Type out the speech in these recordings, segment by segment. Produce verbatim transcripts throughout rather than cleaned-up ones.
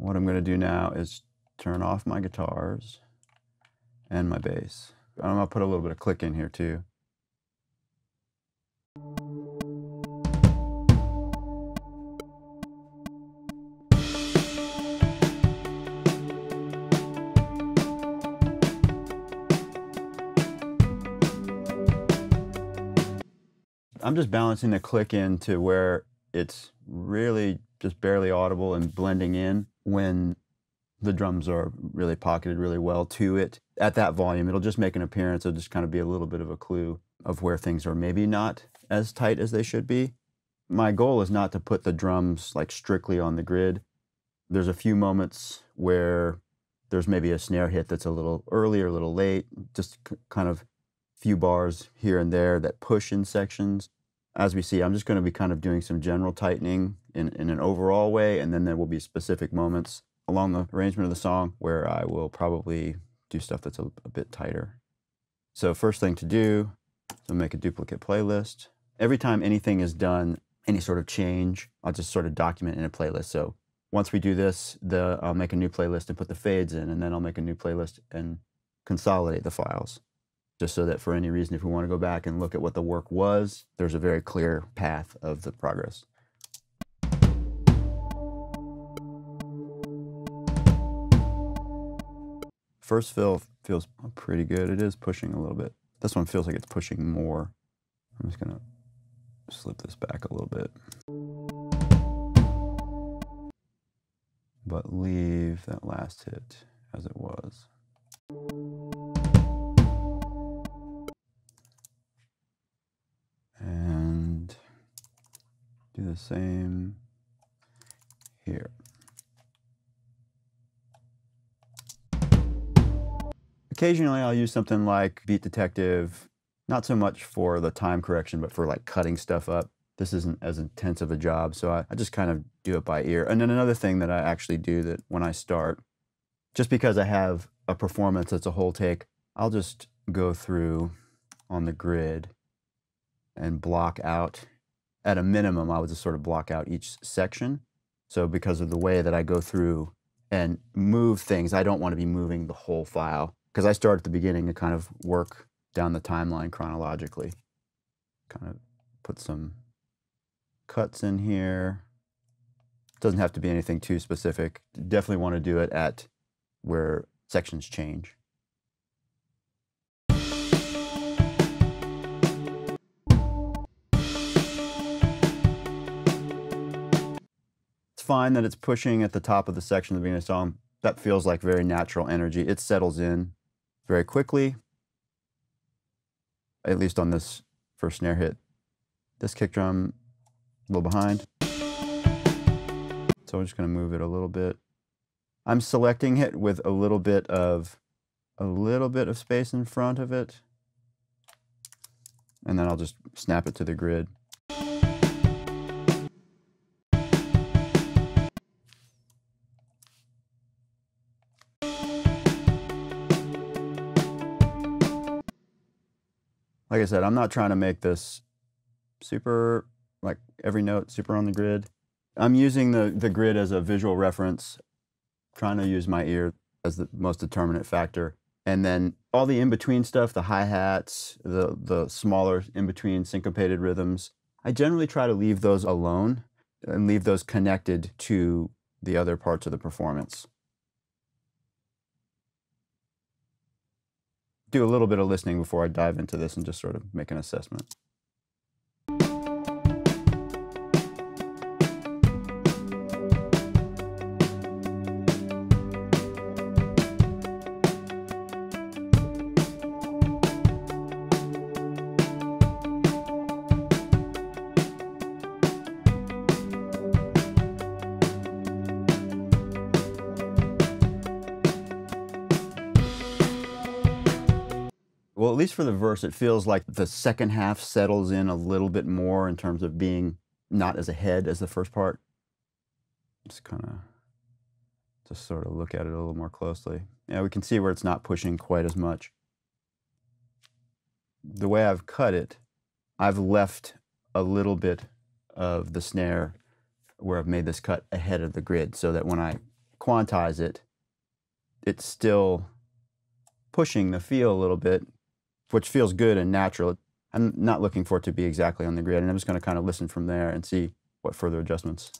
What I'm going to do now is turn off my guitars and my bass. I'm going to put a little bit of click in here too. I'm just balancing the click in to where it's really just barely audible and blending in when the drums are really pocketed really well to it. At that volume, it'll just make an appearance. It'll just kind of be a little bit of a clue of where things are maybe not as tight as they should be. My goal is not to put the drums like strictly on the grid. There's a few moments where there's maybe a snare hit that's a little early or a little late, just kind of few bars here and there that push in sections. As we see, I'm just going to be kind of doing some general tightening in, in an overall way, and then there will be specific moments along the arrangement of the song where I will probably do stuff that's a, a bit tighter. So first thing to do, I'll make a duplicate playlist. Every time anything is done, any sort of change, I'll just sort of document in a playlist. So once we do this, the, I'll make a new playlist and put the fades in, and then I'll make a new playlist and consolidate the files, just so that for any reason, if we want to go back and look at what the work was, there's a very clear path of the progress. First fill feels pretty good. It is pushing a little bit. This one feels like it's pushing more. I'm just gonna slip this back a little bit. But leave that last hit as it was. The same here. Occasionally I'll use something like Beat Detective, not so much for the time correction, but for like cutting stuff up. This isn't as intense of a job, so I, I just kind of do it by ear. And then another thing that I actually do that when I start, just because I have a performance that's a whole take, I'll just go through on the grid and block out. At a minimum, I would just sort of block out each section. So because of the way that I go through and move things, I don't want to be moving the whole file, because I start at the beginning to kind of work down the timeline chronologically. Kind of put some cuts in here. It doesn't have to be anything too specific. Definitely want to do it at where sections change. Fine that it's pushing at the top of the section of the beginning of the song. That feels like very natural energy. It settles in very quickly, at least on this first snare hit. This kick drum, a little behind. So I'm just gonna move it a little bit. I'm selecting it with a little bit of, a little bit of space in front of it. And then I'll just snap it to the grid. Like I said, I'm not trying to make this super, like every note super on the grid. I'm using the, the grid as a visual reference, trying to use my ear as the most determinant factor. And then all the in-between stuff, the hi-hats, the, the smaller in-between syncopated rhythms, I generally try to leave those alone and leave those connected to the other parts of the performance. Do a little bit of listening before I dive into this and just sort of make an assessment. Well, at least for the verse, it feels like the second half settles in a little bit more in terms of being not as ahead as the first part. Just kind of, just sort of look at it a little more closely. Yeah, we can see where it's not pushing quite as much. The way I've cut it, I've left a little bit of the snare where I've made this cut ahead of the grid so that when I quantize it, it's still pushing the feel a little bit, which feels good and natural. I'm not looking for it to be exactly on the grid, and I'm just going to kind of listen from there and see what further adjustments.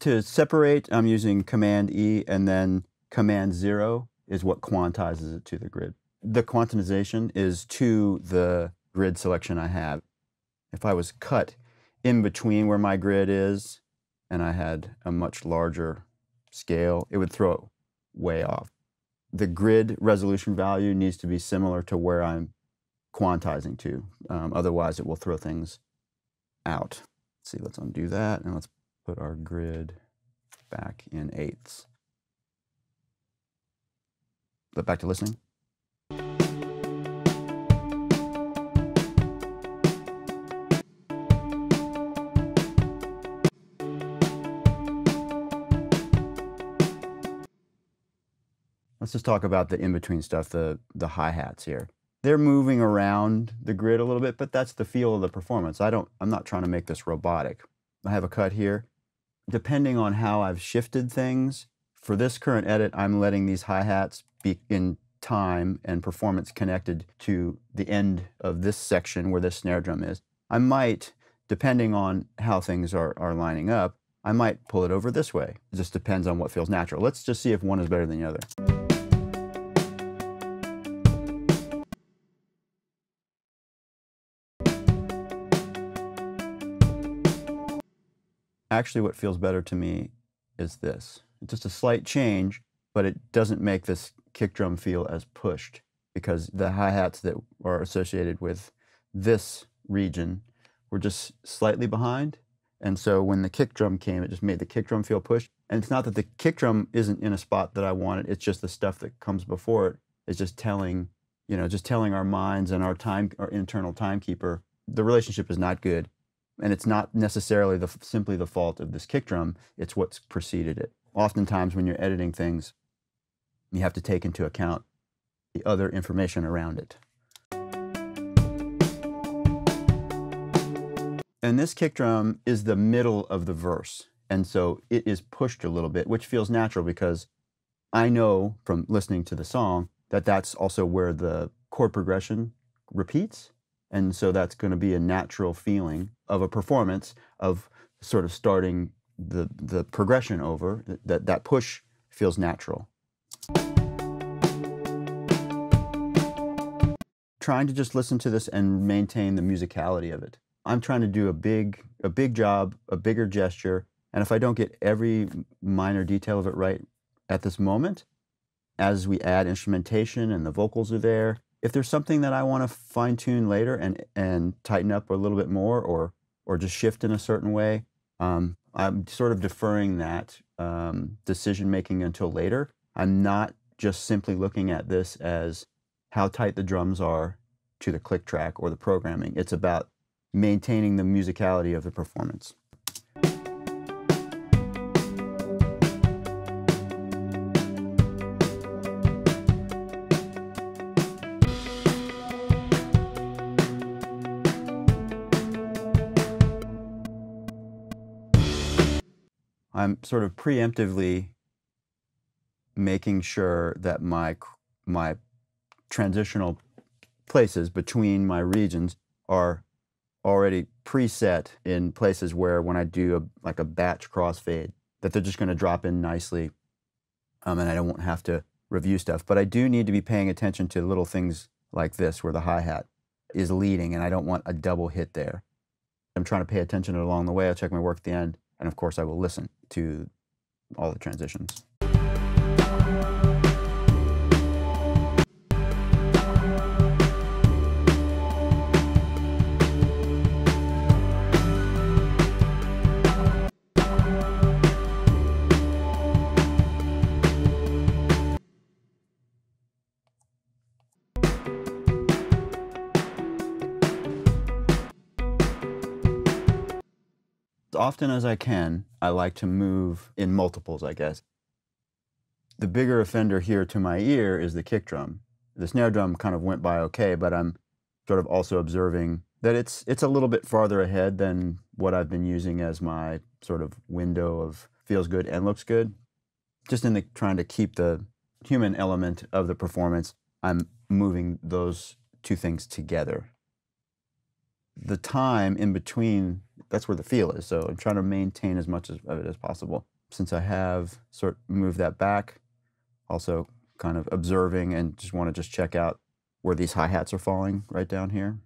To separate, I'm using Command E, and then Command zero is what quantizes it to the grid. The quantization is to the grid selection I have. If I was cut in between where my grid is and I had a much larger scale, it would throw it way off. The grid resolution value needs to be similar to where I'm quantizing to, um, otherwise it will throw things out. Let's see, let's undo that and let's put our grid back in eighths. Flip back to listening. Let's just talk about the in-between stuff, the, the hi-hats here. They're moving around the grid a little bit, but that's the feel of the performance. I don't, I'm not trying to make this robotic. I have a cut here. Depending on how I've shifted things, for this current edit, I'm letting these hi-hats be in time and performance connected to the end of this section where this snare drum is. I might, depending on how things are, are lining up, I might pull it over this way. It just depends on what feels natural. Let's just see if one is better than the other. Actually, what feels better to me is this. It's just a slight change, but it doesn't make this kick drum feel as pushed because the hi-hats that are associated with this region were just slightly behind. And so when the kick drum came, it just made the kick drum feel pushed. And it's not that the kick drum isn't in a spot that I wanted, it's just the stuff that comes before it is just telling, you know, just telling our minds and our time, our internal timekeeper, the relationship is not good. And it's not necessarily the, simply the fault of this kick drum, it's what's preceded it. Oftentimes when you're editing things, you have to take into account the other information around it. And this kick drum is the middle of the verse, and so it is pushed a little bit, which feels natural because I know from listening to the song that that's also where the chord progression repeats. And so that's going to be a natural feeling of a performance of sort of starting the, the progression over, that, that push feels natural. Trying to just listen to this and maintain the musicality of it. I'm trying to do a big, a big job, a bigger gesture, and if I don't get every minor detail of it right at this moment, as we add instrumentation and the vocals are there, if there's something that I want to fine-tune later and, and tighten up a little bit more or, or just shift in a certain way, um, I'm sort of deferring that um, decision-making until later. I'm not just simply looking at this as how tight the drums are to the click track or the programming. It's about maintaining the musicality of the performance. I'm sort of preemptively making sure that my, my transitional places between my regions are already preset in places where when I do a, like a batch crossfade, that they're just going to drop in nicely um, and I don't have to review stuff. But I do need to be paying attention to little things like this where the hi-hat is leading and I don't want a double hit there. I'm trying to pay attention along the way. I'll check my work at the end. And of course, I will listen to all the transitions. Often as I can, I like to move in multiples, I guess. The bigger offender here to my ear is the kick drum. The snare drum kind of went by okay, but I'm sort of also observing that it's, it's a little bit farther ahead than what I've been using as my sort of window of feels good and looks good. Just in the trying to keep the human element of the performance, I'm moving those two things together. The time in between, that's where the feel is. So I'm trying to maintain as much of it as possible. Since I have sort of moved that back, also kind of observing and just want to just check out where these hi-hats are falling right down here.